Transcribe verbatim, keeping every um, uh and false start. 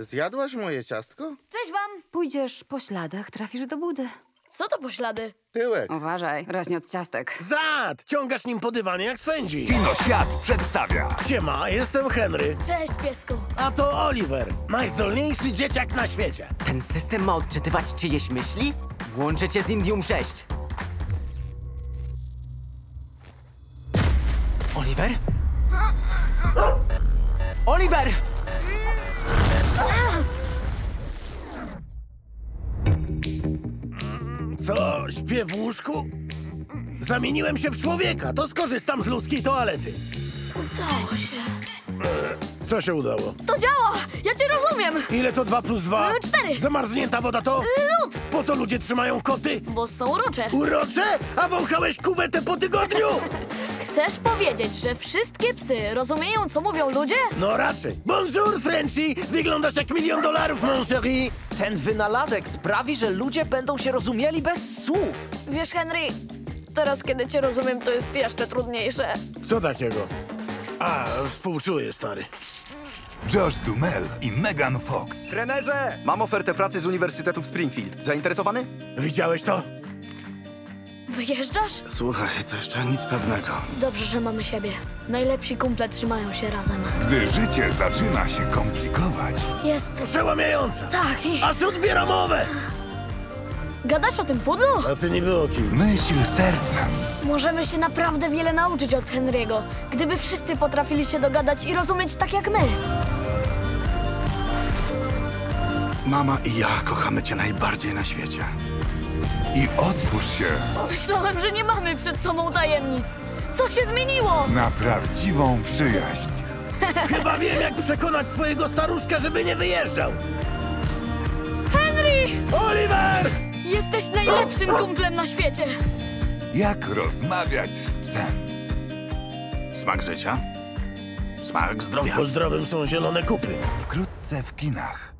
Zjadłaś moje ciastko? Cześć wam! Pójdziesz po śladach, trafisz do budy. Co to poślady? Tyłek. Uważaj, rośnie od ciastek. Zad! Ciągasz nim po dywanie jak swędzi. Kino Świat przedstawia. Siema, jestem Henry. Cześć, piesku. A to Oliver, najzdolniejszy dzieciak na świecie. Ten system ma odczytywać czyjeś myśli? Włączę cię z Indium sześć. Oliver? Oliver! Co, śpię w łóżku? Zamieniłem się w człowieka, to skorzystam z ludzkiej toalety. Udało się. Co się udało? To działa! Ja cię rozumiem! Ile to dwa plus dwa? Mamy cztery! Zamarznięta woda to? Lód! Po co ludzie trzymają koty? Bo są urocze. Urocze? A wąchałeś kuwetę po tygodniu? Chcesz powiedzieć, że wszystkie psy rozumieją, co mówią ludzie? No raczej. Bonjour, Frenchie! Wyglądasz jak milion dolarów, mon chéri. Ten wynalazek sprawi, że ludzie będą się rozumieli bez słów. Wiesz, Henry, teraz kiedy cię rozumiem, to jest jeszcze trudniejsze. Co takiego? A, współczuję, stary. Josh Duhamel i Megan Fox. Trenerze! Mam ofertę pracy z Uniwersytetu w Springfield. Zainteresowany? Widziałeś to? Wyjeżdżasz? Słuchaj, to jeszcze nic pewnego. Dobrze, że mamy siebie. Najlepsi kumple trzymają się razem. Gdy życie zaczyna się komplikować... Jest... Przełamiające! Tak i... Aż odbieramowe! Gadasz o tym pudlu? A ty niby o kim? Myśl sercem. Możemy się naprawdę wiele nauczyć od Henry'ego, gdyby wszyscy potrafili się dogadać i rozumieć tak jak my. Mama i ja kochamy cię najbardziej na świecie. I otwórz się. Myślałem, że nie mamy przed sobą tajemnic. Co się zmieniło? Na prawdziwą przyjaźń. Chyba wiem, jak przekonać twojego staruszka, żeby nie wyjeżdżał. Henry! Oliver! Jesteś najlepszym kumplem na świecie. Jak rozmawiać z psem? Smak życia, smak zdrowia. Po zdrowym są zielone kupy. Wkrótce w kinach.